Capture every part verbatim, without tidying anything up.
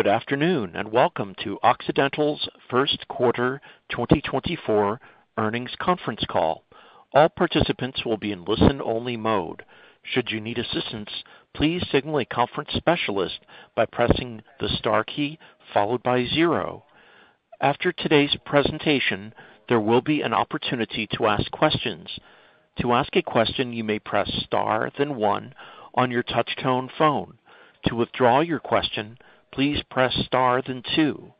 Good afternoon, and welcome to Occidental's first quarter twenty twenty-four earnings conference call. All participants will be in listen-only mode. Should you need assistance, please signal a conference specialist by pressing the star key followed by zero. After today's presentation, there will be an opportunity to ask questions. To ask a question, you may press star, then one on your touch-tone phone. To withdraw your question, please press star, then two.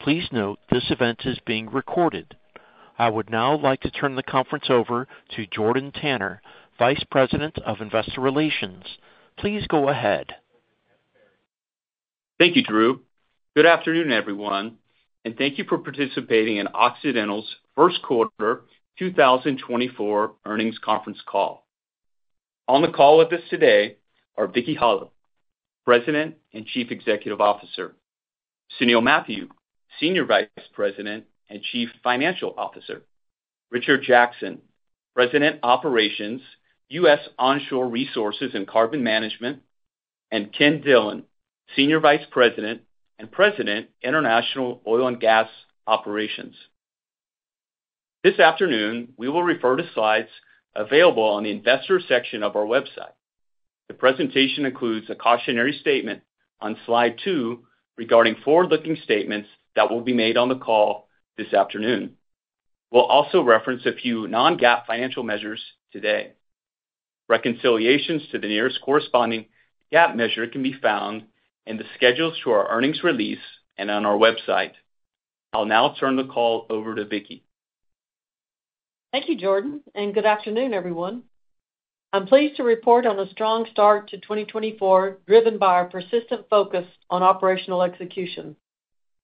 Please note this event is being recorded. I would now like to turn the conference over to Jordan Tanner, Vice President of Investor Relations. Please go ahead. Thank you, Drew. Good afternoon, everyone, and thank you for participating in Occidental's first quarter twenty twenty-four earnings conference call. On the call with us today are Vicki Hollub, President and Chief Executive Officer, Sunil Matthew, Senior Vice President and Chief Financial Officer, Richard Jackson, President Operations, U S. Onshore Resources and Carbon Management, and Ken Dillon, Senior Vice President and President, International Oil and Gas Operations. This afternoon, we will refer to slides available on the investor section of our website. The presentation includes a cautionary statement on slide two regarding forward-looking statements that will be made on the call this afternoon. We'll also reference a few non-GAAP financial measures today. Reconciliations to the nearest corresponding GAAP measure can be found in the schedules to our earnings release and on our website. I'll now turn the call over to Vicki. Thank you, Jordan, and good afternoon, everyone. I'm pleased to report on a strong start to twenty twenty-four, driven by our persistent focus on operational execution.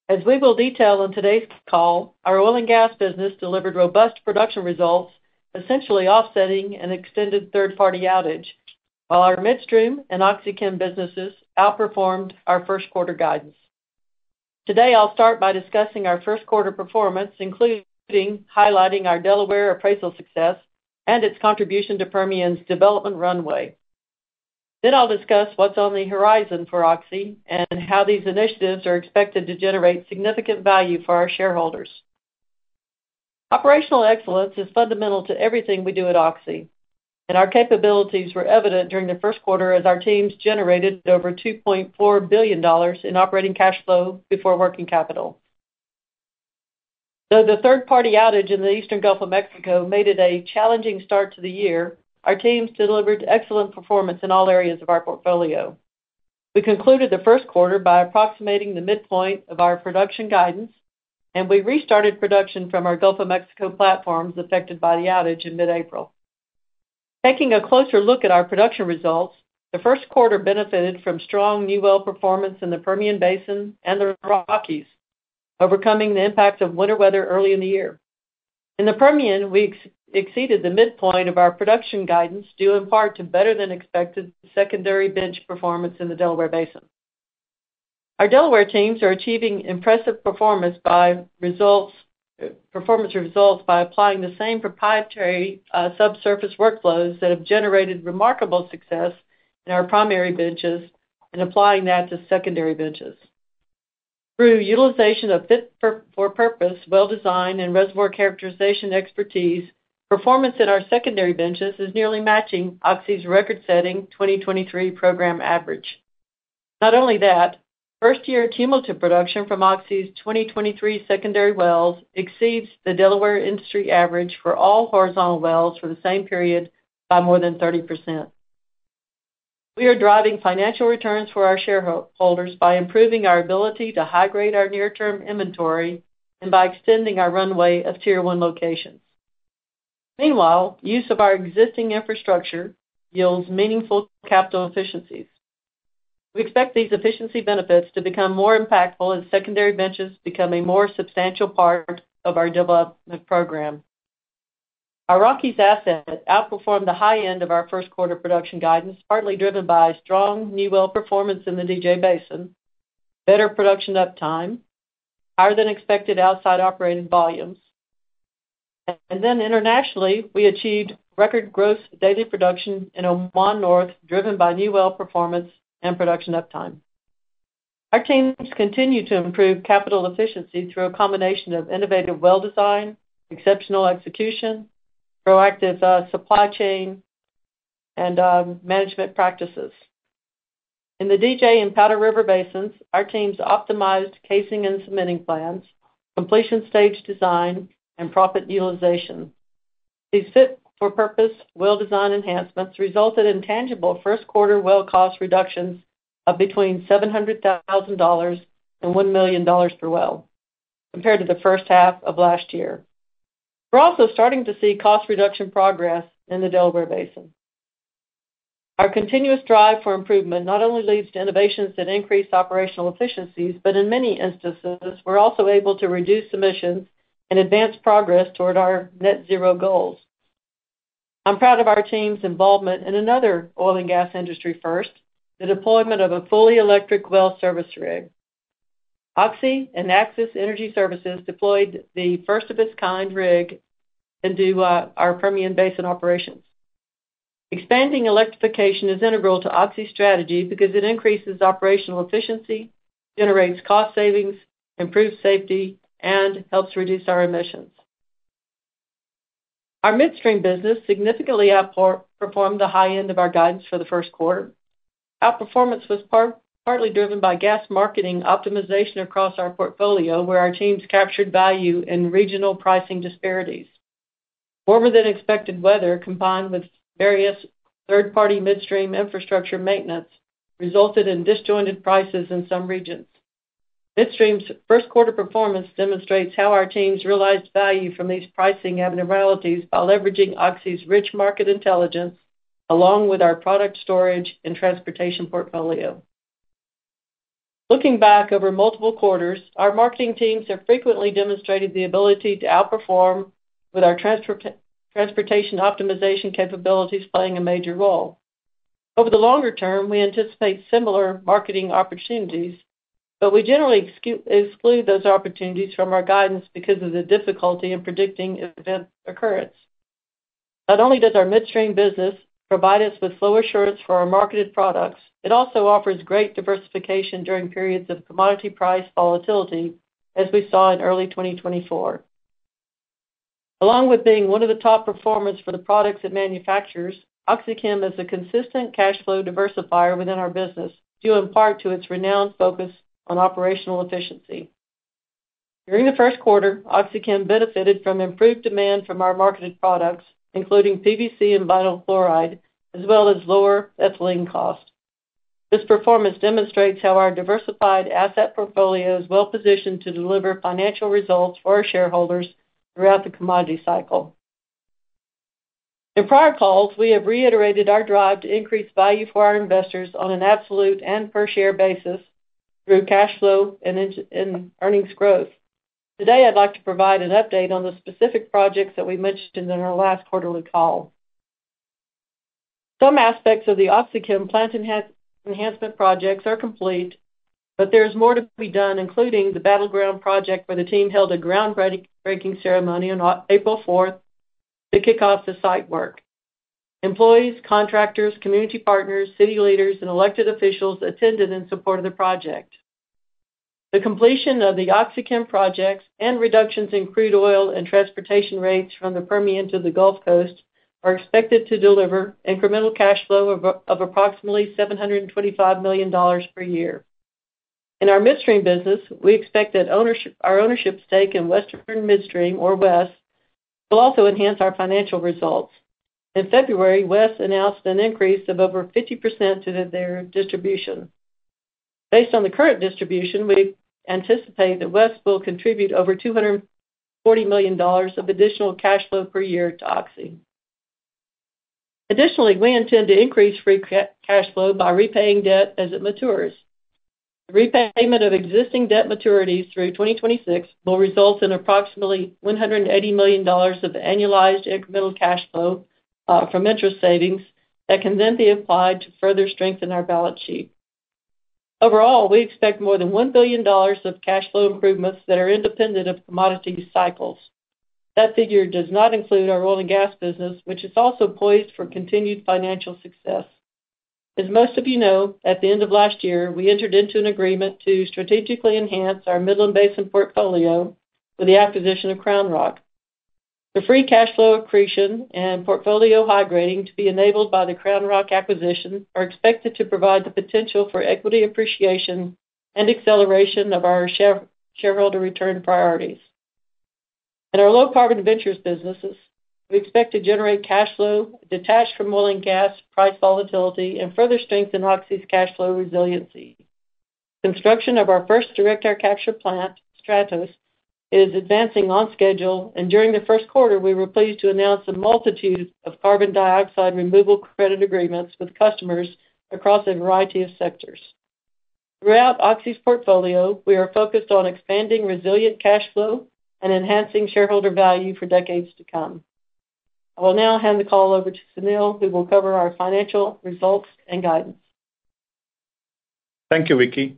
As we will detail on today's call, our oil and gas business delivered robust production results, essentially offsetting an extended third-party outage, while our midstream and OxyChem businesses outperformed our first quarter guidance. Today, I'll start by discussing our first quarter performance, including highlighting our Delaware appraisal success and its contribution to Permian's development runway. Then I'll discuss what's on the horizon for Oxy and how these initiatives are expected to generate significant value for our shareholders. Operational excellence is fundamental to everything we do at Oxy, and our capabilities were evident during the first quarter as our teams generated over two point four billion dollars in operating cash flow before working capital. Though the third-party outage in the eastern Gulf of Mexico made it a challenging start to the year, our teams delivered excellent performance in all areas of our portfolio. We concluded the first quarter by approximating the midpoint of our production guidance, and we restarted production from our Gulf of Mexico platforms affected by the outage in mid-April. Taking a closer look at our production results, the first quarter benefited from strong new well performance in the Permian Basin and the Rockies, overcoming the impact of winter weather early in the year. In the Permian, we ex- exceeded the midpoint of our production guidance, due in part to better-than-expected secondary bench performance in the Delaware Basin. Our Delaware teams are achieving impressive performance by results, performance results by applying the same proprietary uh, subsurface workflows that have generated remarkable success in our primary benches and applying that to secondary benches. Through utilization of fit-for-purpose, well-design, and reservoir characterization expertise, performance in our secondary benches is nearly matching Oxy's record-setting twenty twenty-three program average. Not only that, first-year cumulative production from Oxy's twenty twenty-three secondary wells exceeds the Delaware industry average for all horizontal wells for the same period by more than thirty percent. We are driving financial returns for our shareholders by improving our ability to high-grade our near-term inventory and by extending our runway of Tier one locations. Meanwhile, use of our existing infrastructure yields meaningful capital efficiencies. We expect these efficiency benefits to become more impactful as secondary benches become a more substantial part of our development program. Our Rockies asset outperformed the high end of our first quarter production guidance, partly driven by strong new well performance in the D J Basin, better production uptime, higher than expected outside operating volumes. And then internationally, we achieved record gross daily production in Oman North, driven by new well performance and production uptime. Our teams continue to improve capital efficiency through a combination of innovative well design, exceptional execution, proactive uh, supply chain, and uh, management practices. In the D J and Powder River Basins, our teams optimized casing and cementing plans, completion stage design, and proppant utilization. These fit-for-purpose well design enhancements resulted in tangible first-quarter well cost reductions of between seven hundred thousand dollars and one million dollars per well, compared to the first half of last year. We're also starting to see cost reduction progress in the Delaware Basin. Our continuous drive for improvement not only leads to innovations that increase operational efficiencies, but in many instances, we're also able to reduce emissions and advance progress toward our net zero goals. I'm proud of our team's involvement in another oil and gas industry first, the deployment of a fully electric well service rig. Oxy and Access Energy Services deployed the first of its kind rig into uh, our Permian Basin operations. Expanding electrification is integral to Oxy's strategy because it increases operational efficiency, generates cost savings, improves safety, and helps reduce our emissions. Our midstream business significantly outperformed the high end of our guidance for the first quarter. Outperformance was part, partly driven by gas marketing optimization across our portfolio, where our teams captured value in regional pricing disparities. Warmer than expected weather combined with various third-party midstream infrastructure maintenance resulted in disjointed prices in some regions. Midstream's first-quarter performance demonstrates how our teams realized value from these pricing abnormalities by leveraging Oxy's rich market intelligence along with our product storage and transportation portfolio. Looking back over multiple quarters, our marketing teams have frequently demonstrated the ability to outperform with our transportation Transportation optimization capabilities playing a major role. Over the longer term, we anticipate similar marketing opportunities, but we generally exclude those opportunities from our guidance because of the difficulty in predicting event occurrence. Not only does our midstream business provide us with flow assurance for our marketed products, it also offers great diversification during periods of commodity price volatility, as we saw in early twenty twenty-four. Along with being one of the top performers for the products it manufactures, OxyChem is a consistent cash flow diversifier within our business, due in part to its renowned focus on operational efficiency. During the first quarter, OxyChem benefited from improved demand from our marketed products, including P V C and vinyl chloride, as well as lower ethylene cost. This performance demonstrates how our diversified asset portfolio is well positioned to deliver financial results for our shareholders throughout the commodity cycle. In prior calls, we have reiterated our drive to increase value for our investors on an absolute and per-share basis through cash flow and in, in earnings growth. Today, I'd like to provide an update on the specific projects that we mentioned in our last quarterly call. Some aspects of the OxyChem plant enhan- enhancement projects are complete, but there's more to be done, including the Battleground project, where the team held a groundbreaking ceremony on April fourth to kick off the site work. Employees, contractors, community partners, city leaders, and elected officials attended in support of the project. The completion of the OxyChem projects and reductions in crude oil and transportation rates from the Permian to the Gulf Coast are expected to deliver incremental cash flow of, of approximately seven hundred twenty-five million dollars per year. In our midstream business, we expect that ownership, our ownership stake in Western Midstream, or W E S, will also enhance our financial results. In February, W E S announced an increase of over fifty percent to their distribution. Based on the current distribution, we anticipate that W E S will contribute over two hundred forty million dollars of additional cash flow per year to Oxy. Additionally, we intend to increase free cash flow by repaying debt as it matures. The repayment of existing debt maturities through twenty twenty-six will result in approximately one hundred eighty million dollars of annualized incremental cash flow uh, from interest savings that can then be applied to further strengthen our balance sheet. Overall, we expect more than one billion dollars of cash flow improvements that are independent of commodity cycles. That figure does not include our oil and gas business, which is also poised for continued financial success. As most of you know, at the end of last year, we entered into an agreement to strategically enhance our Midland Basin portfolio with the acquisition of Crown Rock. The free cash flow accretion and portfolio high grading to be enabled by the Crown Rock acquisition are expected to provide the potential for equity appreciation and acceleration of our shareholder return priorities. In our low-carbon ventures businesses, we expect to generate cash flow detached from oil and gas price volatility and further strengthen Oxy's cash flow resiliency. Construction of our first direct air capture plant, Stratos, is advancing on schedule, and during the first quarter, we were pleased to announce a multitude of carbon dioxide removal credit agreements with customers across a variety of sectors. Throughout Oxy's portfolio, we are focused on expanding resilient cash flow and enhancing shareholder value for decades to come. I will now hand the call over to Sunil, who will cover our financial results and guidance. Thank you, Vicki.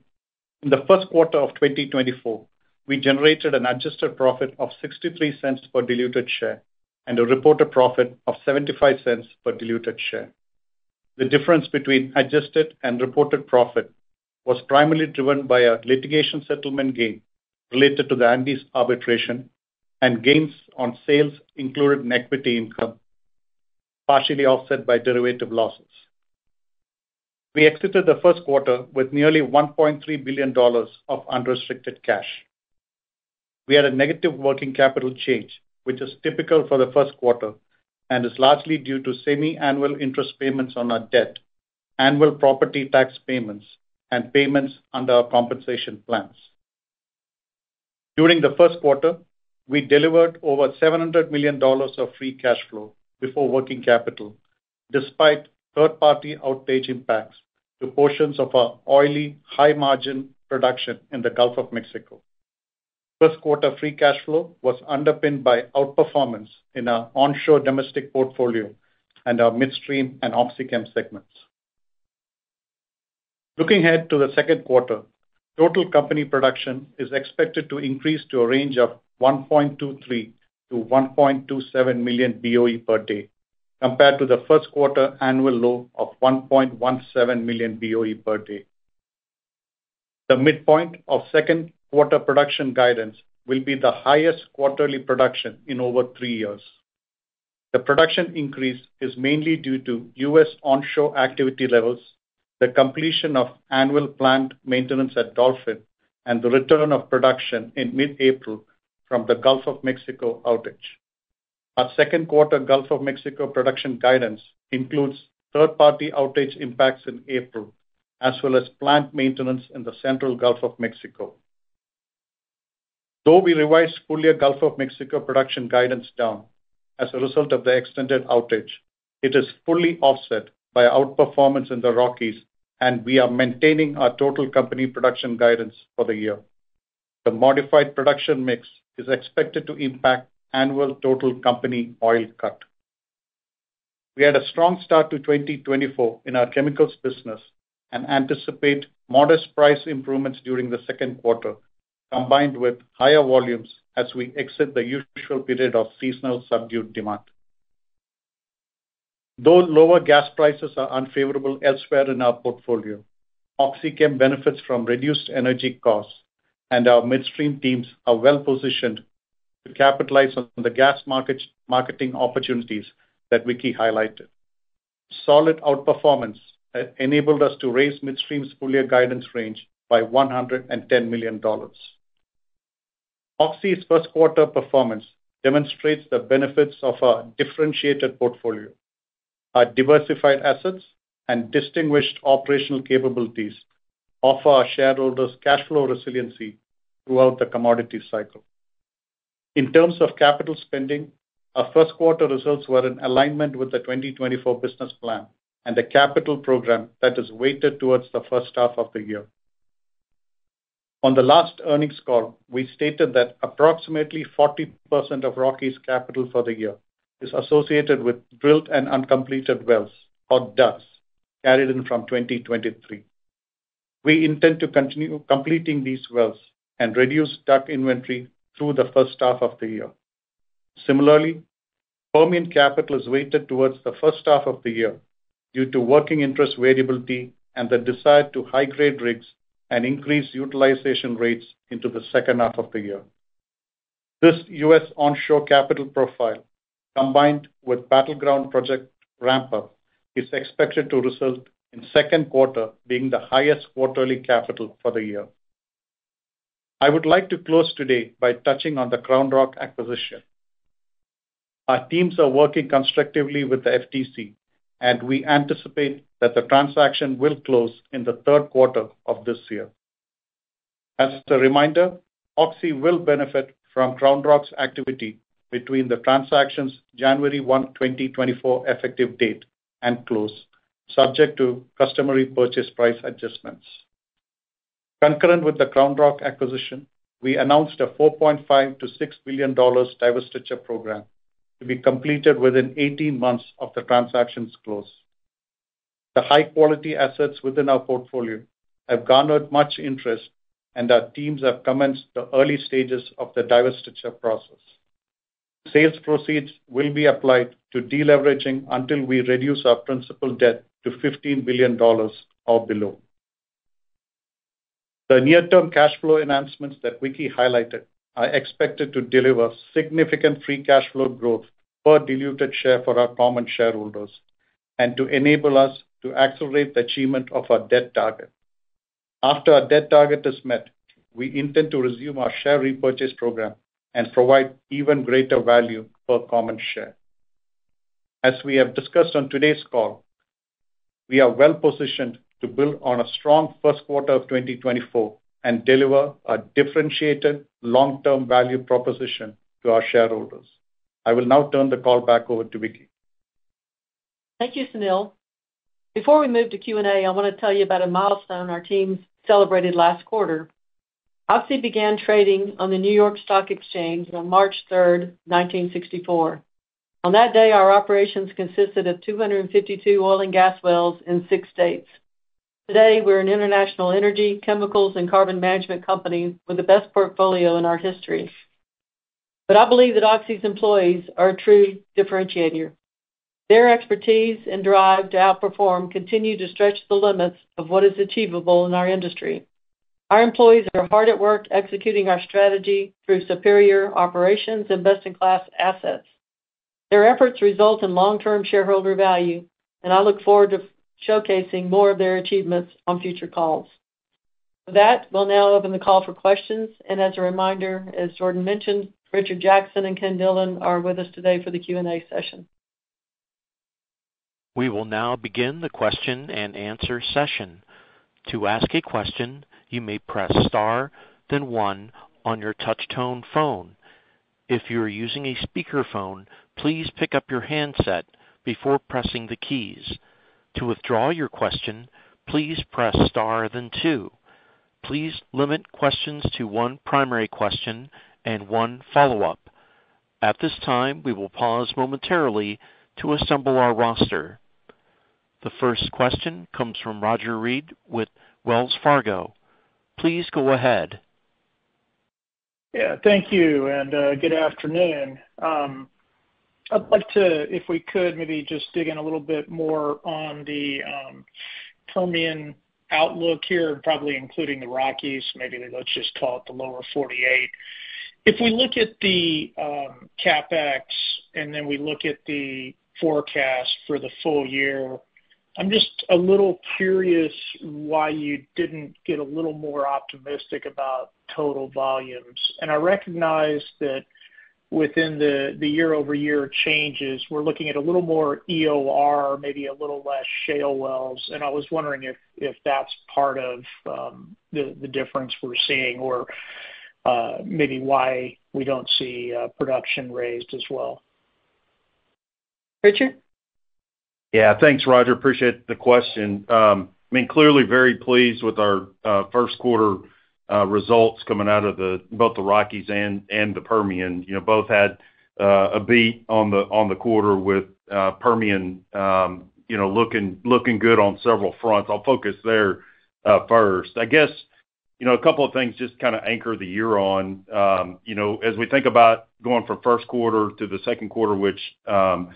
In the first quarter of twenty twenty-four, we generated an adjusted profit of sixty-three cents per diluted share and a reported profit of seventy-five cents per diluted share. The difference between adjusted and reported profit was primarily driven by a litigation settlement gain related to the Andes arbitration and gains on sales included in equity income, partially offset by derivative losses. We exited the first quarter with nearly one point three billion dollars of unrestricted cash. We had a negative working capital change, which is typical for the first quarter and is largely due to semi-annual interest payments on our debt, annual property tax payments, and payments under our compensation plans. During the first quarter, we delivered over seven hundred million dollars of free cash flow before working capital, despite third-party outage impacts to portions of our oily, high-margin production in the Gulf of Mexico. First quarter free cash flow was underpinned by outperformance in our onshore domestic portfolio and our midstream and OxyChem segments. Looking ahead to the second quarter, total company production is expected to increase to a range of one point two three to one point two seven million B O E per day, compared to the first quarter annual low of one point one seven million B O E per day. The midpoint of second quarter production guidance will be the highest quarterly production in over three years. The production increase is mainly due to U S onshore activity levels, the completion of annual plant maintenance at Dolphin, and the return of production in mid-April from the Gulf of Mexico outage. Our second quarter Gulf of Mexico production guidance includes third-party outage impacts in April, as well as plant maintenance in the central Gulf of Mexico. Though we revised full-year Gulf of Mexico production guidance down as a result of the extended outage, it is fully offset by outperformance in the Rockies, and we are maintaining our total company production guidance for the year. The modified production mix is expected to impact annual total company oil cut. We had a strong start to twenty twenty-four in our chemicals business and anticipate modest price improvements during the second quarter, combined with higher volumes as we exit the usual period of seasonal subdued demand. Though lower gas prices are unfavorable elsewhere in our portfolio, OxyChem benefits from reduced energy costs, and our midstream teams are well-positioned to capitalize on the gas market marketing opportunities that Vicki highlighted. Solid outperformance enabled us to raise midstream's full-year guidance range by one hundred ten million dollars. Oxy's first quarter performance demonstrates the benefits of our differentiated portfolio. Our diversified assets and distinguished operational capabilities offer our shareholders cash flow resiliency throughout the commodity cycle. In terms of capital spending, our first quarter results were in alignment with the twenty twenty-four business plan and the capital program that is weighted towards the first half of the year. On the last earnings call, we stated that approximately forty percent of Rockies' capital for the year is associated with drilled and uncompleted wells, or D U Cs, carried in from twenty twenty-three. We intend to continue completing these wells and reduce D U C inventory through the first half of the year. Similarly, Permian capital is weighted towards the first half of the year due to working interest variability and the desire to high-grade rigs and increase utilization rates into the second half of the year. This U S onshore capital profile, combined with Battleground project ramp-up, is expected to result in second quarter being the highest quarterly capital for the year. I would like to close today by touching on the Crown Rock acquisition. Our teams are working constructively with the F T C, and we anticipate that the transaction will close in the third quarter of this year. As a reminder, Oxy will benefit from Crown Rock's activity between the transaction's January first, twenty twenty-four effective date and close, subject to customary purchase price adjustments. Concurrent with the Crown Rock acquisition, we announced a four point five to six billion dollars divestiture program to be completed within eighteen months of the transaction's close. The high-quality assets within our portfolio have garnered much interest, and our teams have commenced the early stages of the divestiture process. Sales proceeds will be applied to deleveraging until we reduce our principal debt to fifteen billion dollars or below. The near-term cash flow enhancements that Vicki highlighted are expected to deliver significant free cash flow growth per diluted share for our common shareholders and to enable us to accelerate the achievement of our debt target. After our debt target is met, we intend to resume our share repurchase program and provide even greater value per common share. As we have discussed on today's call, we are well-positioned to build on a strong first quarter of twenty twenty-four and deliver a differentiated long-term value proposition to our shareholders. I will now turn the call back over to Vicki. Thank you, Sunil. Before we move to Q and A, I want to tell you about a milestone our team celebrated last quarter. Oxy began trading on the New York Stock Exchange on March third, nineteen sixty-four. On that day, our operations consisted of two hundred fifty-two oil and gas wells in six states. Today, we're an international energy, chemicals, and carbon management company with the best portfolio in our history. But I believe that Oxy's employees are a true differentiator. Their expertise and drive to outperform continue to stretch the limits of what is achievable in our industry. Our employees are hard at work executing our strategy through superior operations and best-in-class assets. Their efforts result in long-term shareholder value, and I look forward to showcasing more of their achievements on future calls. With that, we'll now open the call for questions. And as a reminder, as Jordan mentioned, Richard Jackson and Ken Dillon are with us today for the Q and A session. We will now begin the question and answer session. To ask a question, you may press star, then one on your touch-tone phone. If you are using a speakerphone, please pick up your handset before pressing the keys. To withdraw your question, please press star, then two. Please limit questions to one primary question and one follow-up. At this time, we will pause momentarily to assemble our roster. The first question comes from Roger Reed with Wells Fargo. Please go ahead. Yeah, thank you, and uh, good afternoon. Um, I'd like to, if we could, maybe just dig in a little bit more on the um, Permian outlook here, probably including the Rockies. Maybe let's just call it the lower forty-eight. If we look at the um, CapEx and then we look at the forecast for the full year, I'm just a little curious why you didn't get a little more optimistic about total volumes. And I recognize that within the, the year-over-year changes, we're looking at a little more E O R, maybe a little less shale wells. And I was wondering if, if that's part of um, the, the difference we're seeing, or uh, maybe why we don't see uh, production raised as well. Richard? Yeah, thanks, Roger. Appreciate the question. Um, I mean, clearly very pleased with our uh, first quarter uh, results coming out of the both the Rockies and and the Permian. You know, both had uh, a beat on the on the quarter with uh, Permian. Um, you know, looking looking good on several fronts. I'll focus there uh, first. I guess you know a couple of things just kind of anchor the year on. Um, you know, as we think about going from first quarter to the second quarter, which um,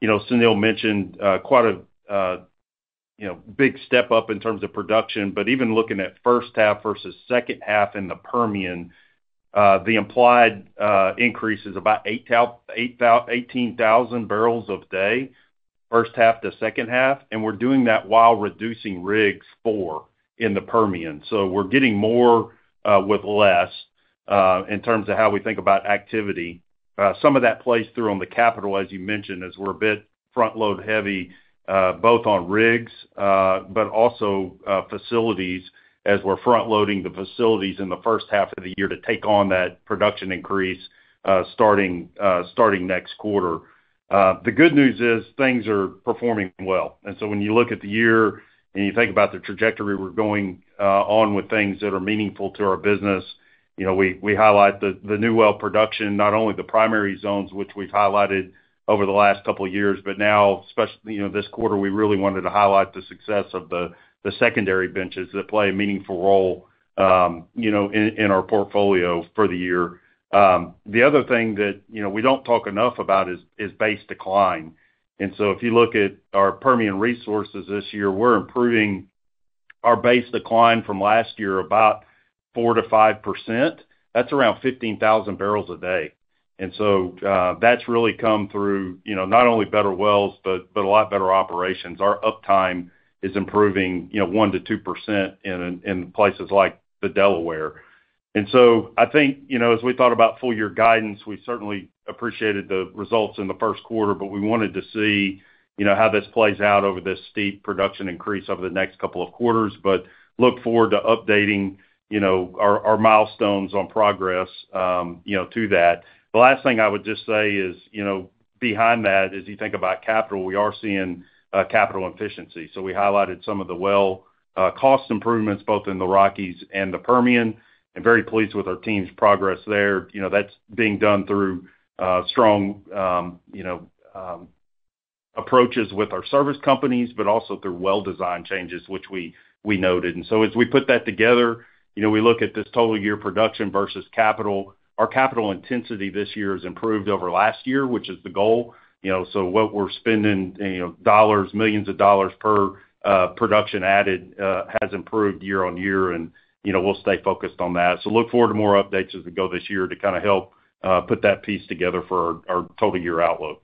You know, Sunil mentioned uh, quite a uh, you know, big step up in terms of production, but even looking at first half versus second half in the Permian, uh, the implied uh, increase is about eighteen thousand barrels a day, first half to second half, and we're doing that while reducing rigs four in the Permian. So we're getting more uh, with less uh, in terms of how we think about activity. Uh, some of that plays through on the capital, as you mentioned, as we're a bit front-load heavy, Uh, both on rigs, uh, but also uh, facilities, as we're front-loading the facilities in the first half of the year to take on that production increase uh, starting uh, starting next quarter. Uh, the good news is things are performing well. And so when you look at the year and you think about the trajectory we're going uh, on with things that are meaningful to our business, you know, we, we highlight the, the new well production, not only the primary zones, which we've highlighted over the last couple of years, but now, especially, you know, this quarter, we really wanted to highlight the success of the, the secondary benches that play a meaningful role, um, you know, in, in our portfolio for the year. Um, the other thing that, you know, we don't talk enough about is, is base decline. And so if you look at our Permian resources this year, we're improving our base decline from last year about four to five percent. That's around fifteen thousand barrels a day. And so uh, that's really come through, you know, not only better wells, but but a lot better operations. Our uptime is improving, you know, one to two percent in in places like the Delaware. And so I think, you know, as we thought about full year guidance, we certainly appreciated the results in the first quarter, but we wanted to see, you know, how this plays out over this steep production increase over the next couple of quarters. But look forward to updating, you know, our, our milestones on progress, um, you know, to that. The last thing I would just say is, you know, behind that, as you think about capital, we are seeing uh, capital efficiency. So we highlighted some of the well uh, cost improvements, both in the Rockies and the Permian, and very pleased with our team's progress there. You know, that's being done through uh, strong, um, you know, um, approaches with our service companies, but also through well design changes, which we, we noted. And so as we put that together, you know, we look at this total year production versus capital. Our capital intensity this year has improved over last year, which is the goal. You know, so what we're spending, you know, dollars, millions of dollars per uh, production added uh, has improved year on year, and, you know, we'll stay focused on that. So look forward to more updates as we go this year to kind of help uh, put that piece together for our, our total year outlook.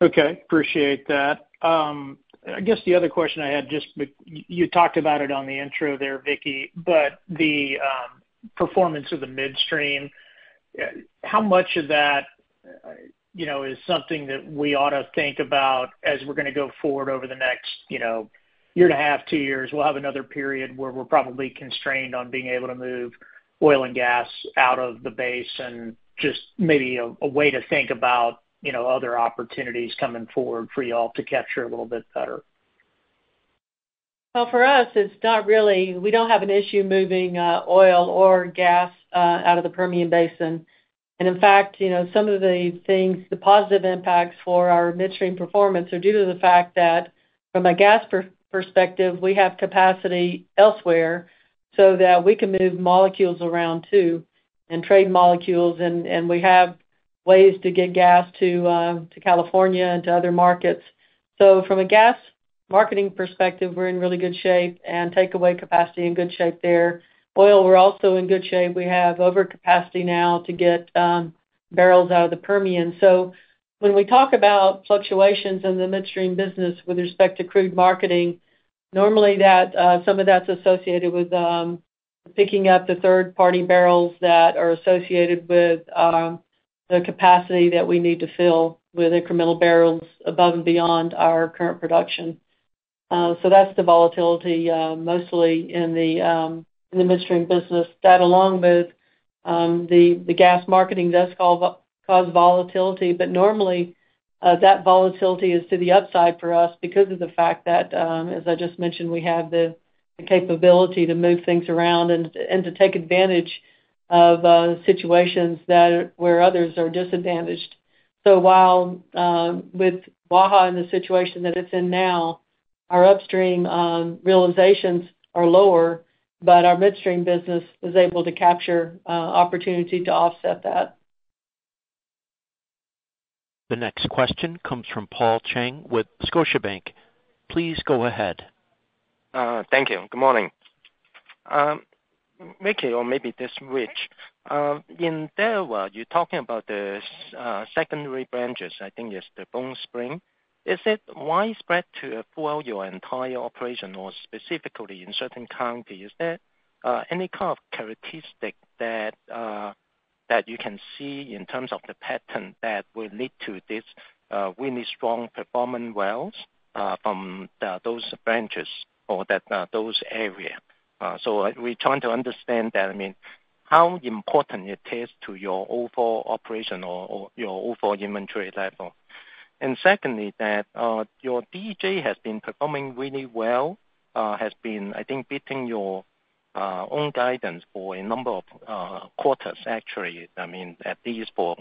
Okay, appreciate that. Um, I guess the other question I had, just you talked about it on the intro there, Vicki, but the um, – performance of the midstream, how much of that, you know, is something that we ought to think about as we're going to go forward over the next, you know, year and a half, two years? We'll have another period where we're probably constrained on being able to move oil and gas out of the basin. Just maybe a, a way to think about, you know, other opportunities coming forward for y'all to capture a little bit better. Well, for us, it's not really, we don't have an issue moving uh, oil or gas uh, out of the Permian Basin. And in fact, you know, some of the things, the positive impacts for our midstream performance are due to the fact that from a gas per- perspective, we have capacity elsewhere so that we can move molecules around too and trade molecules. And, and we have ways to get gas to, uh, to California and to other markets. So from a gas marketing perspective, we're in really good shape, and takeaway capacity in good shape there. Oil, we're also in good shape. We have overcapacity now to get um, barrels out of the Permian. So when we talk about fluctuations in the midstream business with respect to crude marketing, normally that uh, some of that's associated with um, picking up the third-party barrels that are associated with um, the capacity that we need to fill with incremental barrels above and beyond our current production. Uh, so that's the volatility uh, mostly in the um, in the midstream business. That, along with um, the the gas marketing, does cause volatility. But normally, uh, that volatility is to the upside for us because of the fact that, um, as I just mentioned, we have the, the capability to move things around and and to take advantage of uh, situations that where others are disadvantaged. So while um, with Waha in the situation that it's in now, our upstream um, realizations are lower, but our midstream business was able to capture uh, opportunity to offset that. The next question comes from Paul Cheng with Scotiabank. Please go ahead. Uh, thank you. Good morning. Um, Vicky, or maybe this Rich, uh, in Delaware, you're talking about the uh, secondary branches, I think it's the Bone Spring. Is it widespread to throughout your entire operation or specifically in certain counties? Is there uh, any kind of characteristic that uh, that you can see in terms of the pattern that will lead to this uh, really strong performance wells uh, from the, those branches or that uh, those areas? Uh, so we're trying to understand that, I mean, how important it is to your overall operation or, or your overall inventory level. And secondly, that uh, your D J has been performing really well, uh, has been, I think, beating your uh, own guidance for a number of uh, quarters, actually. I mean, at least for,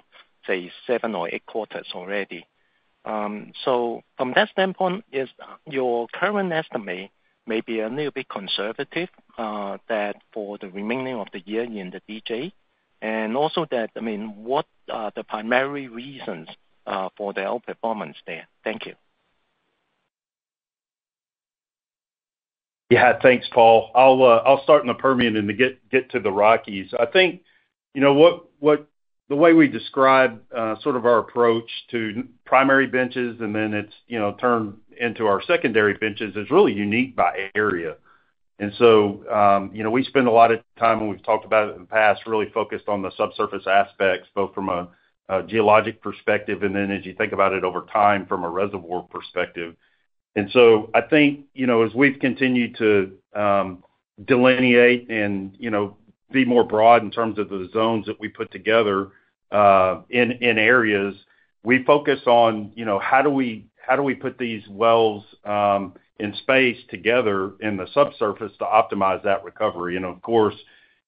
say, seven or eight quarters already. Um, so from that standpoint, is your current estimate maybe a little bit conservative uh, that for the remaining of the year in the D J? And also that, I mean, what are the primary reasons uh, for the outperformance there? Thank you. Yeah, thanks, Paul. I'll uh, I'll start in the Permian and to get, get to the Rockies. I think, you know, what what the way we describe uh, sort of our approach to primary benches and then it's, you know, turned into our secondary benches is really unique by area. And so, um, you know, we spend a lot of time, and we've talked about it in the past, really focused on the subsurface aspects, both from a, a geologic perspective and then as you think about it over time from a reservoir perspective. And so I think, you know, as we've continued to um, delineate and, you know, be more broad in terms of the zones that we put together uh, in in areas. We focus on, you know, how do we how do we put these wells um, in space together in the subsurface to optimize that recovery. And of course,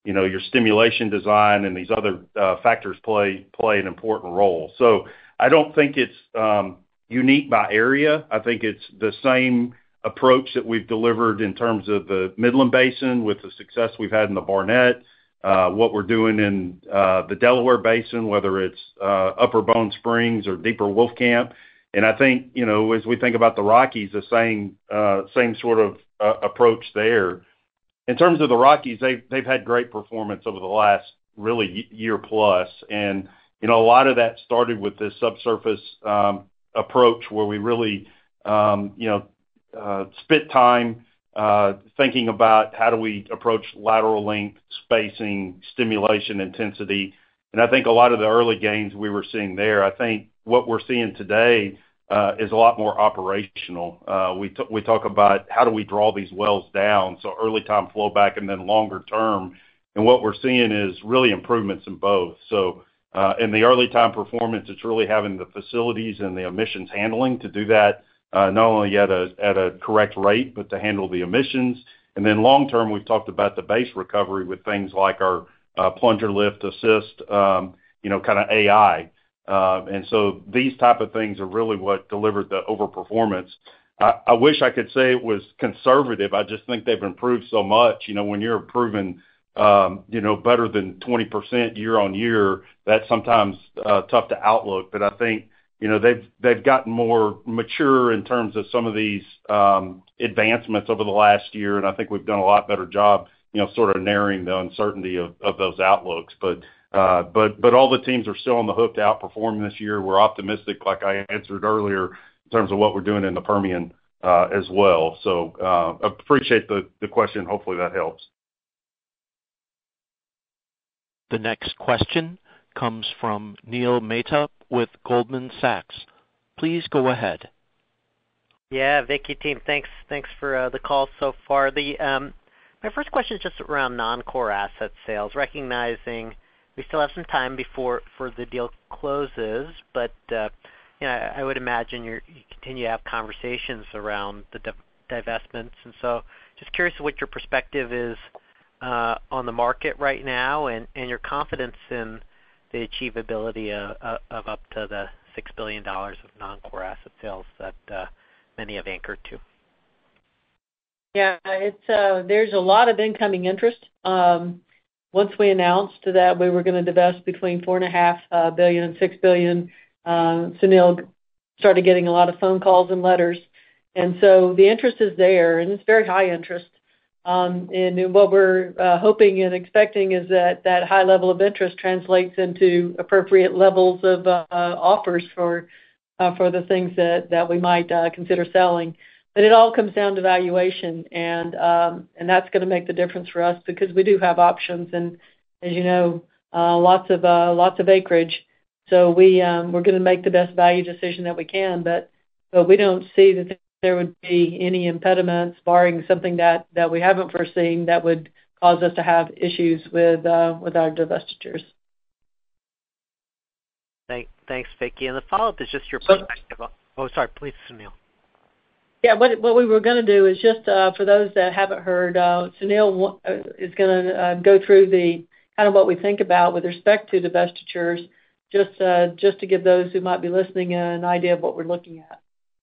you know, your stimulation design and these other uh, factors play play an important role. So I don't think it's um, unique by area. I think it's the same approach that we've delivered in terms of the Midland Basin with the success we've had in the Barnett. Uh, what we're doing in uh, the Delaware Basin, whether it's uh, Upper Bone Springs or Deeper Wolf Camp, and I think you know as we think about the Rockies, the same uh, same sort of uh, approach there. In terms of the Rockies, they've they've had great performance over the last really year plus, and you know a lot of that started with this subsurface um, approach where we really um, you know uh, spent time. Uh, thinking about how do we approach lateral length, spacing, stimulation intensity. And I think a lot of the early gains we were seeing there, I think what we're seeing today uh, is a lot more operational. Uh, we, t- we talk about how do we draw these wells down, so early time flow back and then longer term. And what we're seeing is really improvements in both. So uh, in the early time performance, it's really having the facilities and the emissions handling to do that Uh, not only at a at a correct rate, but to handle the emissions. And then long term, we've talked about the base recovery with things like our uh, plunger lift assist, um, you know, kind of A I. Uh, and so these type of things are really what delivered the overperformance. I, I wish I could say it was conservative. I just think they've improved so much. You know, when you're improving, um, you know, better than twenty percent year on year, that's sometimes uh, tough to outlook. But I think you know, they've they've gotten more mature in terms of some of these um, advancements over the last year, and I think we've done a lot better job, you know, sort of narrowing the uncertainty of, of those outlooks. But uh, but but all the teams are still on the hook to outperform this year. We're optimistic, like I answered earlier, in terms of what we're doing in the Permian uh, as well. So uh, appreciate the, the question. Hopefully that helps. The next question comes from Neil Mehta with Goldman Sachs. Please go ahead. Yeah, Vicky team, thanks thanks for uh, the call so far. The um, my first question is just around non-core asset sales, recognizing we still have some time before for the deal closes, but uh, you know, I would imagine you're, you continue to have conversations around the divestments, and so just curious what your perspective is uh, on the market right now and, and your confidence in the achievability of, of up to the six billion dollars of non-core asset sales that uh, many have anchored to. Yeah, it's uh, there's a lot of incoming interest. Um, once we announced that we were going to divest between four point five billion dollars and six billion dollars, um, Sunil started getting a lot of phone calls and letters. And so the interest is there, and it's very high interest. Um, and what we're uh, hoping and expecting is that that high level of interest translates into appropriate levels of uh, offers for uh, for the things that, that we might uh, consider selling. But it all comes down to valuation, and um, and that's going to make the difference for us because we do have options, and as you know, uh, lots of uh, lots of acreage. So we um, we're going to make the best value decision that we can, but but we don't see that there would be any impediments, barring something that, that we haven't foreseen, that would cause us to have issues with uh, with our divestitures. Thank, thanks, Vicki. And the follow-up is just your perspective. So, oh, sorry, please, Sunil. Yeah, what what we were going to do is just uh, for those that haven't heard, uh, Sunil is going to uh, go through the kind of what we think about with respect to divestitures, just uh, just to give those who might be listening an idea of what we're looking at.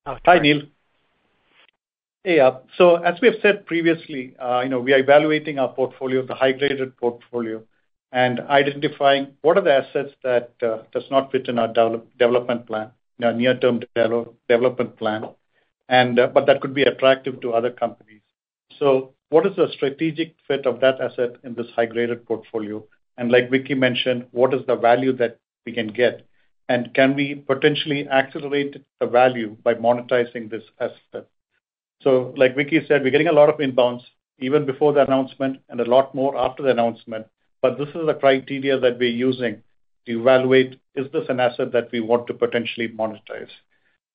Oh, hi, Neil. Hey, uh, so as we have said previously, uh, you know, we are evaluating our portfolio, the high-graded portfolio, and identifying what are the assets that uh, does not fit in our develop, development plan, in our near-term develop, development plan, and uh, but that could be attractive to other companies. So what is the strategic fit of that asset in this high-graded portfolio? And like Vicki mentioned, what is the value that we can get? And can we potentially accelerate the value by monetizing this asset? So like Vicki said, we're getting a lot of inbounds even before the announcement and a lot more after the announcement. But this is the criteria that we're using to evaluate, is this an asset that we want to potentially monetize?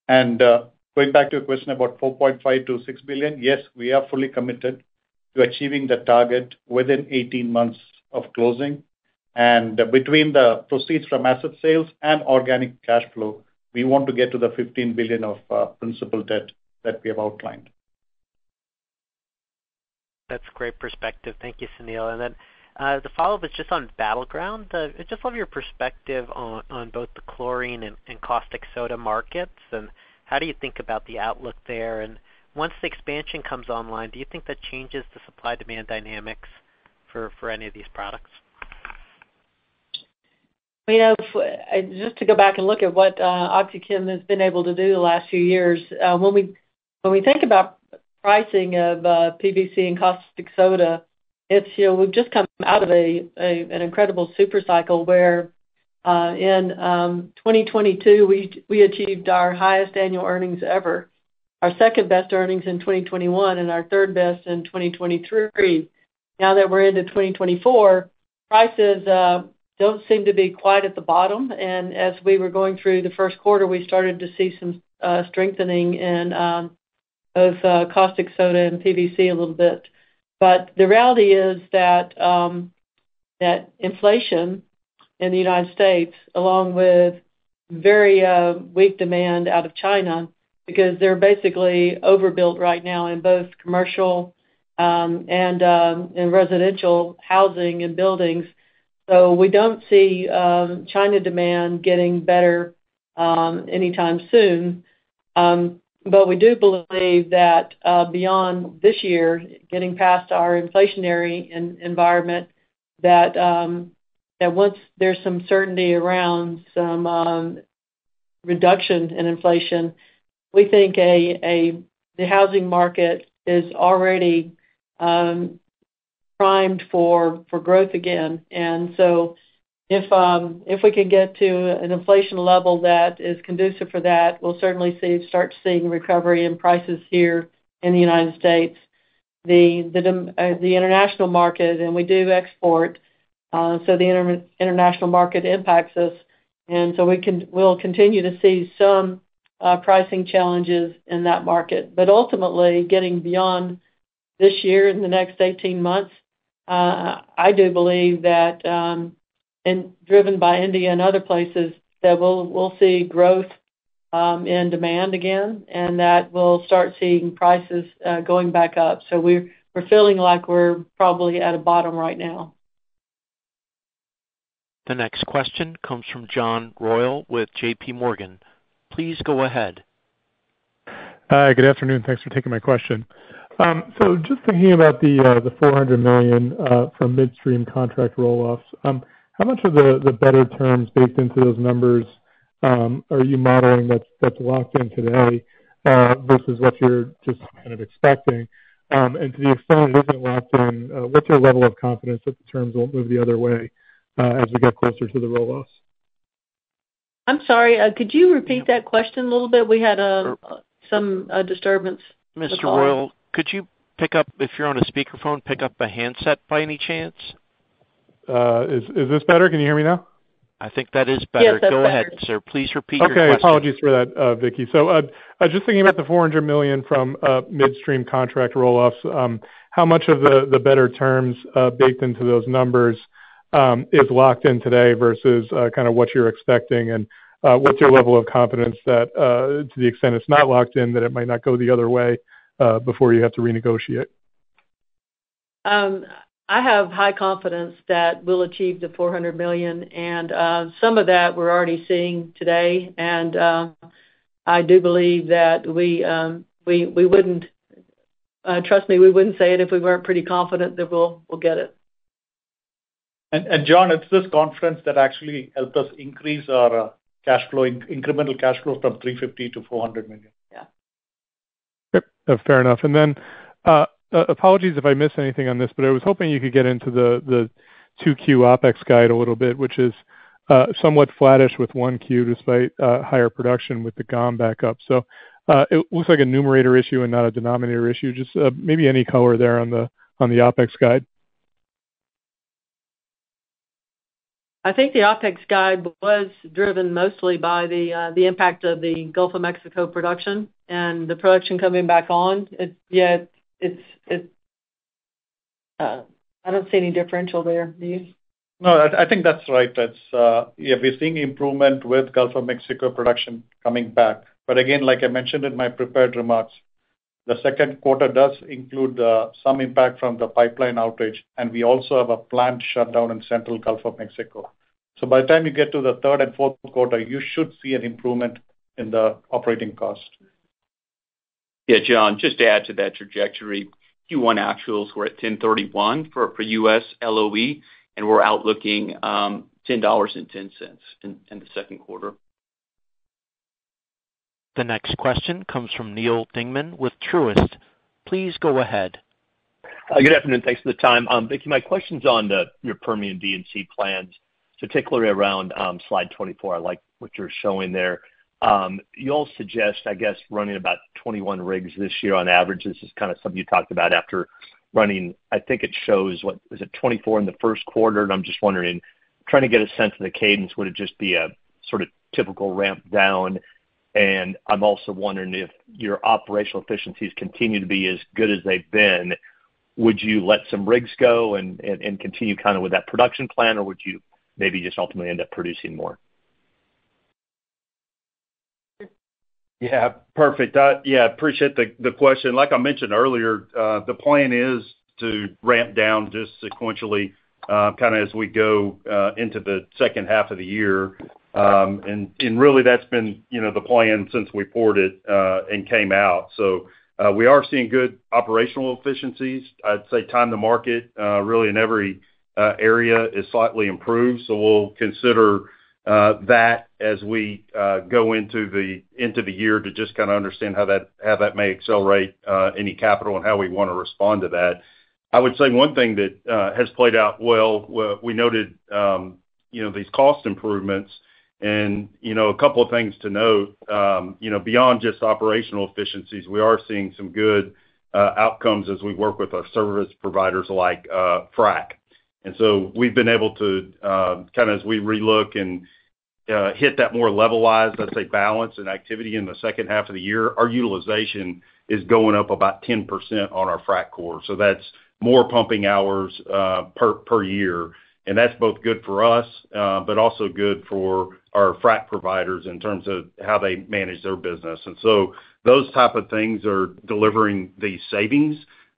And uh, going back to your question about four point five to six billion dollars, yes, we are fully committed to achieving the target within eighteen months of closing. And uh, between the proceeds from asset sales and organic cash flow, we want to get to the fifteen billion dollars of uh, principal debt that we have outlined. That's great perspective. Thank you, Sunil. And then uh, the follow-up is just on Battleground. Uh, I just love your perspective on, on both the chlorine and, and caustic soda markets, and how do you think about the outlook there? And once the expansion comes online, do you think that changes the supply-demand dynamics for, for any of these products? You know, if, just to go back and look at what uh, OxyChem has been able to do the last few years, uh, when we when we think about pricing of uh, P V C and caustic soda, it's, you know, we've just come out of a, a an incredible super cycle where uh, in um, twenty twenty-two we we achieved our highest annual earnings ever, our second best earnings in twenty twenty-one, and our third best in twenty twenty-three. Now that we're into twenty twenty-four, prices uh, don't seem to be quite at the bottom, and as we were going through the first quarter, we started to see some uh, strengthening in um, both uh, caustic soda and P V C a little bit. But the reality is that um, that inflation in the United States, along with very uh, weak demand out of China, because they're basically overbuilt right now in both commercial um, and, um, and residential housing and buildings. So we don't see um, China demand getting better um, anytime soon. Um, but we do believe that uh, beyond this year, getting past our inflationary in- environment, that um, that once there's some certainty around some um, reduction in inflation, we think a, a the housing market is already um primed for, for growth again. And so if um, if we can get to an inflation level that is conducive for that, we'll certainly see start seeing recovery in prices here in the United States. The the, uh, the international market, and we do export, uh, so the inter- international market impacts us. And so we can, we'll continue to see some uh, pricing challenges in that market. But ultimately, getting beyond this year and the next eighteen months, Uh, I do believe that, um, and driven by India and other places, that we'll we'll see growth um, in demand again, and that we'll start seeing prices uh, going back up. So we're we're feeling like we're probably at a bottom right now. The next question comes from John Royal with J P Morgan. Please go ahead. Hi, good afternoon. Thanks for taking my question. Um, so just thinking about the uh, the four hundred million dollars uh, from midstream contract roll-offs, um, how much of the, the better terms baked into those numbers um, are you modeling that's, that's locked in today? uh, versus what you're just kind of expecting? Um, and to the extent it isn't locked in, uh, what's your level of confidence that the terms won't move the other way uh, as we get closer to the roll-offs? I'm sorry, uh, could you repeat that question a little bit? We had uh, some uh, disturbance. Mister Royal, could you pick up, if you're on a speakerphone, pick up a handset by any chance? Uh, is, is this better? Can you hear me now? I think that is better. Yes, that's Go better. ahead, sir. Please repeat okay, your question. Okay, apologies for that, uh, Vicki. So uh, uh, just thinking about the four hundred million dollars from uh, midstream contract roll-offs, um, how much of the, the better terms uh, baked into those numbers um, is locked in today versus uh, kind of what you're expecting, and uh, what's your level of confidence that uh, to the extent it's not locked in, that it might not go the other way uh, before you have to renegotiate? Um I have high confidence that we'll achieve the four hundred million dollars, and uh, some of that we're already seeing today. And uh, I do believe that we um, we we wouldn't uh, trust me. We wouldn't say it if we weren't pretty confident that we'll we'll get it. And, and John, it's this confidence that actually helped us increase our uh, cash flow, in, incremental cash flow from three hundred fifty to four hundred million dollars. Yeah. Yep. Uh, fair enough. And then. Uh, Uh, apologies if I missed anything on this, but I was hoping you could get into the, the two Q OPEX guide a little bit, which is uh, somewhat flattish with one Q despite uh, higher production with the G O M back up. So uh, it looks like a numerator issue and not a denominator issue. Just uh, maybe any color there on the on the OPEX guide. I think the OPEX guide was driven mostly by the uh, the impact of the Gulf of Mexico production and the production coming back on. It, yeah. It's it's. Uh, I don't see any differential there. Do you? No, I, I think that's right. That's uh, yeah, we're seeing improvement with Gulf of Mexico production coming back. But again, like I mentioned in my prepared remarks, the second quarter does include uh, some impact from the pipeline outage, and we also have a planned shutdown in central Gulf of Mexico. So by the time you get to the third and fourth quarter, you should see an improvement in the operating cost. Yeah, John, just to add to that trajectory, Q one actuals were at ten thirty-one for, for U S L O E, and we're outlooking um, ten dollars and ten cents in, in the second quarter. The next question comes from Neil Dingman with Truist. Please go ahead. Uh, good afternoon. Thanks for the time. Um, Vicki, my question's on the, your Permian D and C plans, particularly around um, slide twenty-four. I like what you're showing there. Um, you all suggest, I guess, running about twenty-one rigs this year on average. This is kind of something you talked about after running, I think it shows, what, was it twenty-four in the first quarter? And I'm just wondering, trying to get a sense of the cadence, would it just be a sort of typical ramp down? And I'm also wondering if your operational efficiencies continue to be as good as they've been, would you let some rigs go and, and, and continue kind of with that production plan, or would you maybe just ultimately end up producing more? Yeah, perfect. I, yeah, appreciate the, the question. Like I mentioned earlier, uh, the plan is to ramp down just sequentially uh, kind of as we go uh, into the second half of the year. Um, and, and really that's been, you know, the plan since we poured it uh, and came out. So uh, we are seeing good operational efficiencies. I'd say time to market uh, really in every uh, area is slightly improved. So we'll consider Uh, that as we uh, go into the into the year to just kind of understand how that how that may accelerate uh, any capital and how we want to respond to that. I would say one thing that uh, has played out well. We noted um, you know these cost improvements, and you know a couple of things to note. Um, you know beyond just operational efficiencies, we are seeing some good uh, outcomes as we work with our service providers like uh, FRAC, and so we've been able to uh, kind of as we relook and Uh, hit that more levelized, let's say, balance and activity in the second half of the year, our utilization is going up about ten percent on our frac core. So that's more pumping hours uh, per per year. And that's both good for us, uh, but also good for our frac providers in terms of how they manage their business. And so those type of things are delivering these savings,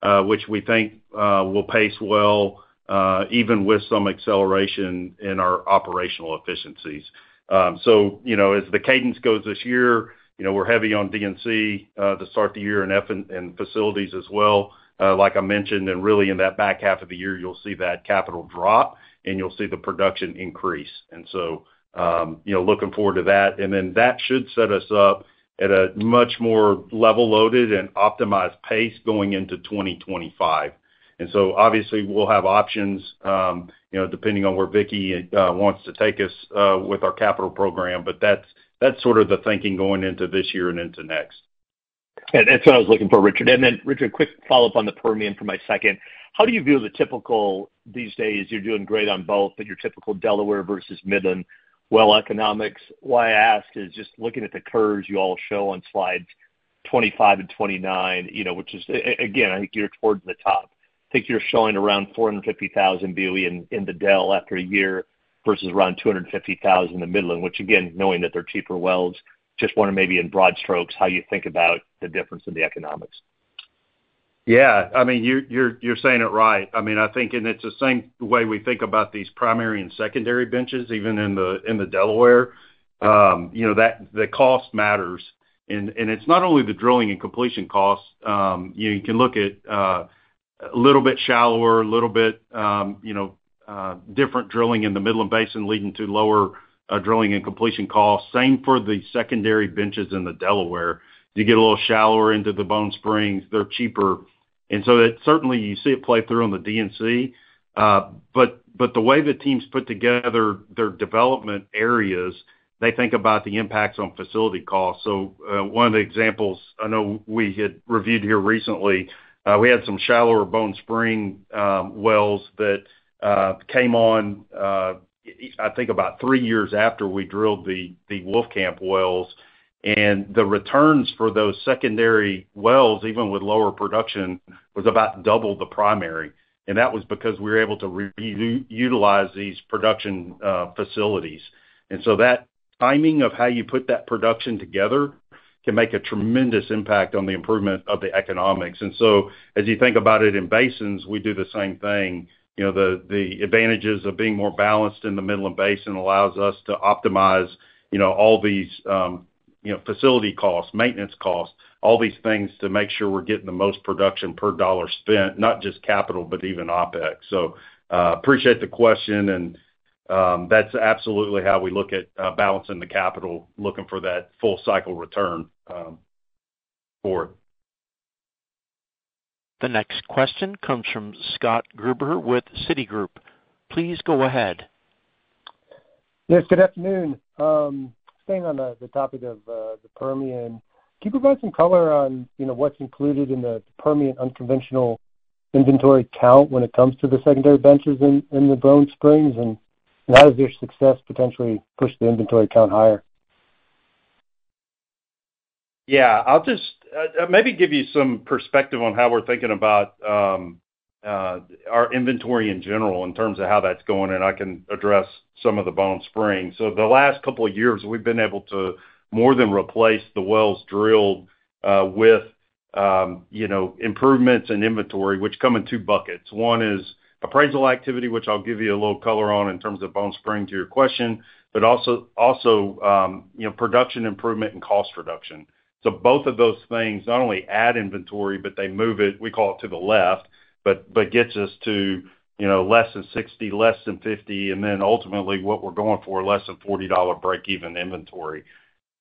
uh, which we think uh, will pace well, uh, even with some acceleration in our operational efficiencies. Um, so, you know, as the cadence goes this year, you know, we're heavy on D and C uh, to start the year and F and, and facilities as well. Uh, like I mentioned, and really in that back half of the year, you'll see that capital drop and you'll see the production increase. And so, um, you know, looking forward to that. And then that should set us up at a much more level-loaded and optimized pace going into twenty twenty-five. And so obviously we'll have options, um, you know, depending on where Vicki uh, wants to take us uh, with our capital program. But that's that's sort of the thinking going into this year and into next. Yeah, that's what I was looking for, Richard. And then, Richard, quick follow-up on the Permian for my second. How do you view the typical these days? You're doing great on both, but your typical Delaware versus Midland well economics. Why I ask is just looking at the curves you all show on slides twenty-five and twenty-nine, you know, which is, again, I think you're towards the top. I think you're showing around four hundred fifty thousand B O E in, in the Dell after a year versus around two hundred fifty thousand in the Midland, which, again, knowing that they're cheaper wells, just wonder maybe in broad strokes how you think about the difference in the economics. Yeah, I mean, you, you're you're saying it right. I mean, I think, and it's the same way we think about these primary and secondary benches, even in the in the Delaware. Um, you know, that the cost matters, and and it's not only the drilling and completion costs. Um, you know, you can look at uh, a little bit shallower, a little bit, um, you know, uh, different drilling in the Midland Basin, leading to lower uh, drilling and completion costs. Same for the secondary benches in the Delaware. You get a little shallower into the Bone Springs, they're cheaper. And so that certainly you see it play through on the D and C. Uh, but but the way the teams put together their development areas, they think about the impacts on facility costs. So uh, one of the examples I know we had reviewed here recently, uh, we had some shallower Bone Spring um, wells that uh, came on, uh, I think, about three years after we drilled the, the Wolf Camp wells. And the returns for those secondary wells, even with lower production, was about double the primary. And that was because we were able to reutilize these production uh, facilities. And so that timing of how you put that production together can make a tremendous impact on the improvement of the economics. And so as you think about it in basins, we do the same thing. You know, the, the advantages of being more balanced in the Midland Basin allows us to optimize, you know, all these um you know, facility costs, maintenance costs, all these things to make sure we're getting the most production per dollar spent, not just capital, but even OPEX. So uh, appreciate the question. And um, that's absolutely how we look at uh, balancing the capital, looking for that full cycle return um, for it. The next question comes from Scott Gruber with Citigroup. Please go ahead. Yes, good afternoon. Um, Staying on the, the topic of uh, the Permian, can you provide some color on, you know, what's included in the Permian unconventional inventory count when it comes to the secondary benches in, in the Bone Springs, and, and how does their success potentially push the inventory count higher? Yeah, I'll just uh, maybe give you some perspective on how we're thinking about um, uh, our inventory in general in terms of how that's going, and I can address some of the Bone Spring. So the last couple of years, we've been able to more than replace the wells drilled uh, with, um, you know, improvements in inventory, which come in two buckets. One is appraisal activity, which I'll give you a little color on in terms of Bone Spring to your question, but also, also um, you know, production improvement and cost reduction. So both of those things not only add inventory, but they move it, we call it to the left, but but gets us to, you know, less than sixty, less than fifty, and then ultimately what we're going for, less than forty dollars break-even inventory.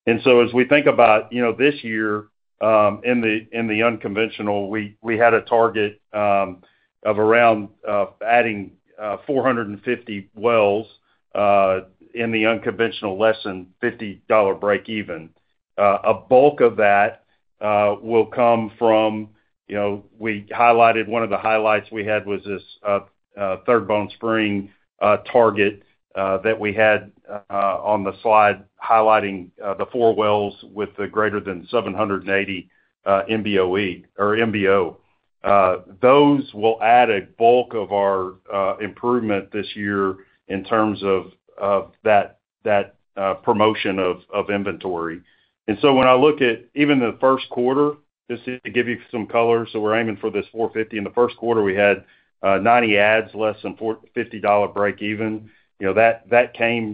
And so as we think about, you know, this year um, in the in the unconventional, we we had a target um, of around uh, adding uh, four hundred fifty wells uh, in the unconventional, less than fifty dollars break-even. Uh, a bulk of that uh, will come from, you know, we highlighted, one of the highlights we had was this uh, Uh, third Bone Spring uh, target uh, that we had uh, on the slide highlighting uh, the four wells with the greater than seven hundred eighty uh, M B O E or M B O. Uh, those will add a bulk of our uh, improvement this year in terms of, of that that uh, promotion of, of inventory. And so when I look at even the first quarter, just to give you some color, so we're aiming for this four fifty. In the first quarter, we had Uh, ninety ads, less than fifty dollars break even. You know, that, that came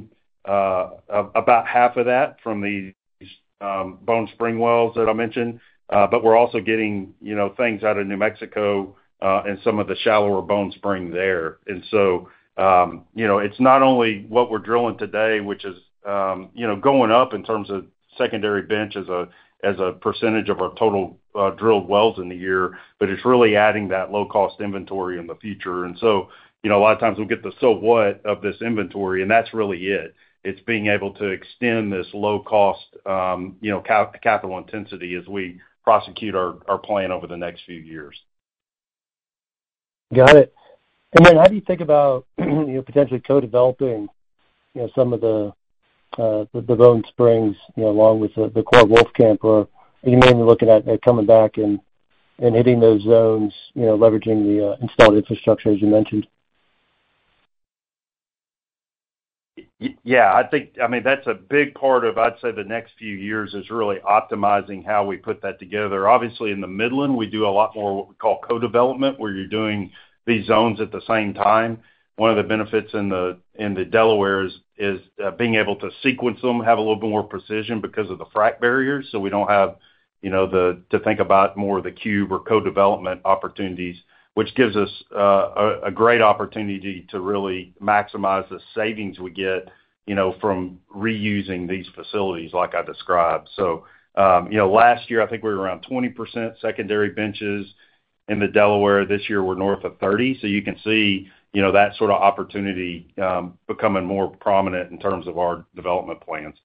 uh, about half of that from these um, Bone Spring wells that I mentioned. Uh, but we're also getting, you know, things out of New Mexico uh, and some of the shallower Bone Spring there. And so, um, you know, it's not only what we're drilling today, which is, um, you know, going up in terms of secondary bench as a, as a percentage of our total uh, drilled wells in the year, but it's really adding that low-cost inventory in the future. And so, you know, a lot of times we'll get the so what of this inventory, and that's really it. It's being able to extend this low-cost, um, you know, cap- capital intensity as we prosecute our, our plan over the next few years. Got it. And then how do you think about, you know, potentially co-developing, you know, some of the uh, the, the Bone Springs, you know, along with the, the core Wolf Camp, or are you mainly looking at, at coming back and, and hitting those zones, you know, leveraging the uh, installed infrastructure as you mentioned? Yeah, I think, I mean, that's a big part of, I'd say, the next few years is really optimizing how we put that together. Obviously, in the Midland, we do a lot more what we call co-development, where you're doing these zones at the same time. One of the benefits in the in the Delaware is, is uh, being able to sequence them, have a little bit more precision because of the frac barriers, so we don't have, you know, the to think about more of the cube or co-development opportunities, which gives us uh, a, a great opportunity to really maximize the savings we get, you know, from reusing these facilities like I described. So, um, you know, last year I think we were around twenty percent secondary benches in the Delaware. This year we're north of thirty. So you can see, you know, that sort of opportunity um, becoming more prominent in terms of our development plans.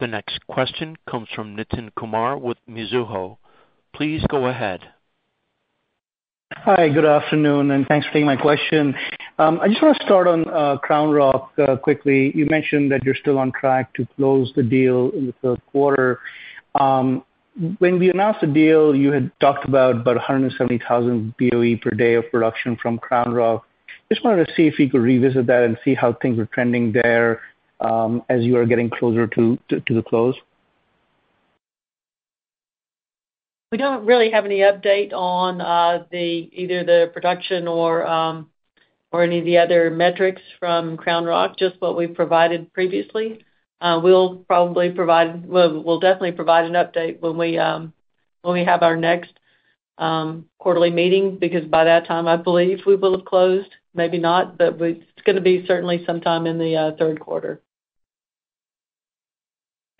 The next question comes from Nitin Kumar with Mizuho. Please go ahead. Hi, good afternoon, and thanks for taking my question. Um, I just want to start on uh, Crown Rock uh, quickly. You mentioned that you're still on track to close the deal in the third quarter. Um, when we announced the deal, you had talked about about one hundred seventy thousand B O E per day of production from Crown Rock. Just wanted to see if we could revisit that and see how things are trending there um, as you are getting closer to, to, to the close. We don't really have any update on uh, the either the production or um, or any of the other metrics from Crown Rock. Just what we provided previously. Uh, we'll probably provide. We'll, we'll definitely provide an update when we um, when we have our next um, quarterly meeting, because by that time I believe we will have closed. Maybe not, but we, it's going to be certainly sometime in the uh, third quarter.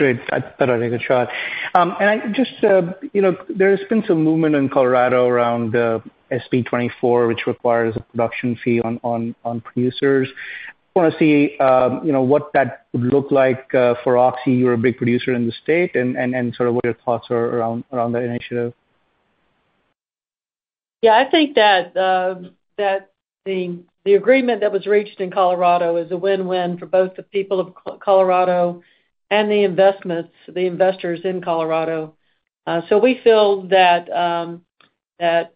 Great. I thought I'd take a shot. Um, and I just, uh, you know, there's been some movement in Colorado around uh, S B twenty-four, which requires a production fee on, on, on producers. I want to see, um, you know, what that would look like uh, for Oxy. You're a big producer in the state, and, and, and sort of what your thoughts are around, around that initiative. Yeah, I think that uh, that the the agreement that was reached in Colorado is a win-win for both the people of Colorado and the investments, the investors in Colorado. Uh, so we feel that um, that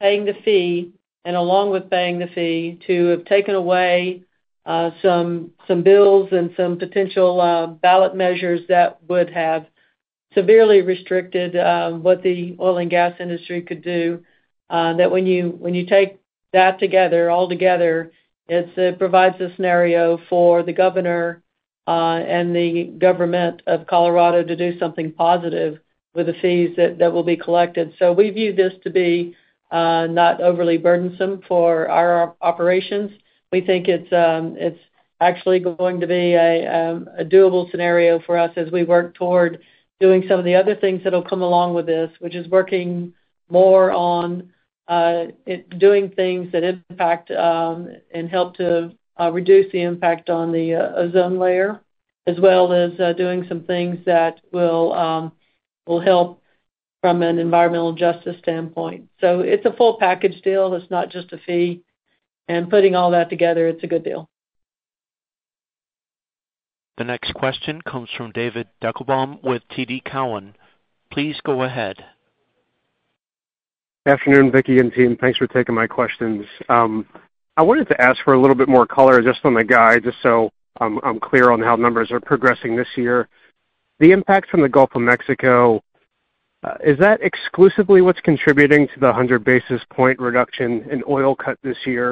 paying the fee, and along with paying the fee, to have taken away uh, some some bills and some potential uh, ballot measures that would have severely restricted uh, what the oil and gas industry could do. Uh, that when you when you take that together, all together, it's, it provides a scenario for the governor Uh, and the government of Colorado to do something positive with the fees that, that will be collected. So we view this to be uh, not overly burdensome for our operations. We think it's um, it's actually going to be a, um, a doable scenario for us as we work toward doing some of the other things that will come along with this, which is working more on uh, it, doing things that impact um, and help to Uh, reduce the impact on the uh, ozone layer, as well as uh, doing some things that will um, will help from an environmental justice standpoint. So it's a full package deal. It's not just a fee. And putting all that together, it's a good deal. The next question comes from David Deckelbaum with T D Cowan. Please go ahead. Good afternoon, Vicki and team. Thanks for taking my questions. Um, I wanted to ask for a little bit more color just on the guide, just so I'm, I'm clear on how numbers are progressing this year. The impact from the Gulf of Mexico, uh, is that exclusively what's contributing to the one hundred basis point reduction in oil cut this year?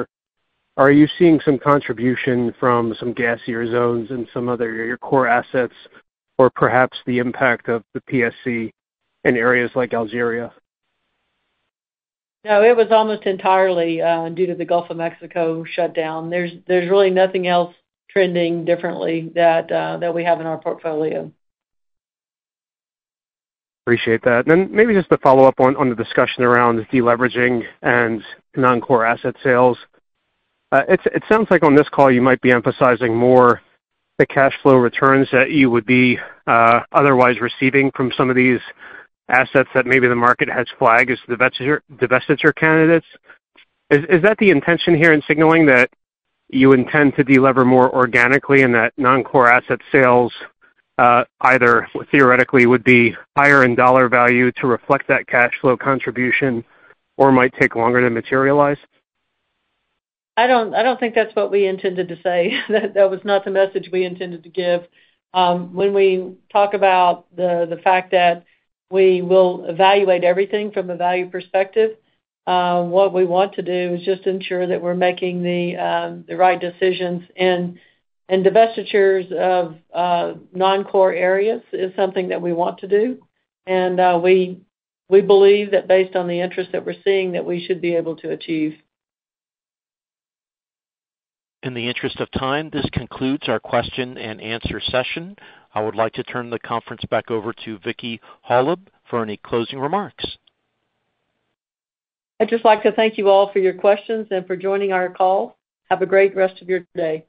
Are you seeing some contribution from some gassier zones and some other your core assets, or perhaps the impact of the P S C in areas like Algeria? No, it was almost entirely uh, due to the Gulf of Mexico shutdown. There's there's really nothing else trending differently that uh, that we have in our portfolio. Appreciate that. And then maybe just to follow up on, on the discussion around deleveraging and non-core asset sales. Uh, it's, it sounds like on this call you might be emphasizing more the cash flow returns that you would be uh, otherwise receiving from some of these assets that maybe the market has flagged as divestiture, divestiture candidates. Is, is that the intention here in signaling that you intend to delever more organically and that non-core asset sales uh, either theoretically would be higher in dollar value to reflect that cash flow contribution or might take longer to materialize? I don't I don't think that's what we intended to say. that, that was not the message we intended to give. Um, when we talk about the, the fact that we will evaluate everything from a value perspective, uh, what we want to do is just ensure that we're making the um, the right decisions. And, and divestitures of uh, non-core areas is something that we want to do. And uh, we we believe that based on the interest that we're seeing that we should be able to achieve. In the interest of time, this concludes our question and answer session. I would like to turn the conference back over to Vicki Hollub for any closing remarks. I'd just like to thank you all for your questions and for joining our call. Have a great rest of your day.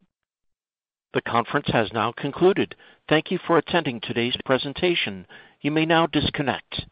The conference has now concluded. Thank you for attending today's presentation. You may now disconnect.